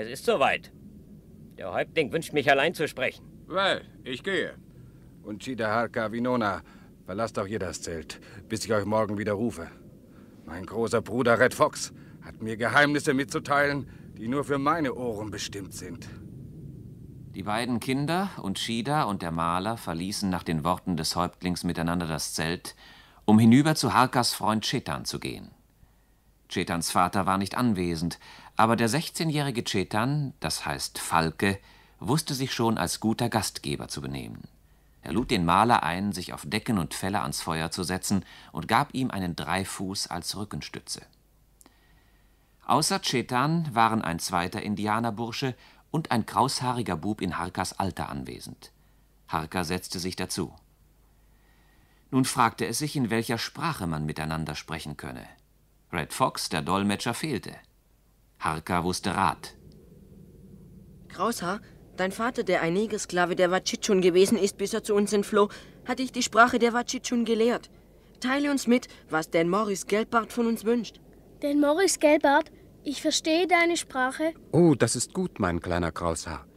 Es ist soweit. Der Häuptling wünscht mich allein zu sprechen. Well, ich gehe. Unchida, Harka, Vinona, verlasst auch ihr das Zelt, bis ich euch morgen wieder rufe. Mein großer Bruder Red Fox hat mir Geheimnisse mitzuteilen, die nur für meine Ohren bestimmt sind. Die beiden Kinder, Unchida und der Maler, verließen nach den Worten des Häuptlings miteinander das Zelt, um hinüber zu Harkas Freund Chetan zu gehen. Chetans Vater war nicht anwesend, aber der 16-jährige Chetan, das heißt Falke, wusste sich schon als guter Gastgeber zu benehmen. Er lud den Maler ein, sich auf Decken und Felle ans Feuer zu setzen und gab ihm einen Dreifuß als Rückenstütze. Außer Chetan waren ein zweiter Indianerbursche und ein kraushaariger Bub in Harkas Alter anwesend. Harka setzte sich dazu. Nun fragte es sich, in welcher Sprache man miteinander sprechen könne. Red Fox, der Dolmetscher, fehlte. Harka wusste Rat. Kraushaar, dein Vater, der ein Negersklave der Wachitschun gewesen ist, bis er zu uns entfloh, hat dich die Sprache der Wachitschun gelehrt. Teile uns mit, was denn Morris Gelbart von uns wünscht. Denn Morris Gelbart, ich verstehe deine Sprache. Oh, das ist gut, mein kleiner Kraushaar.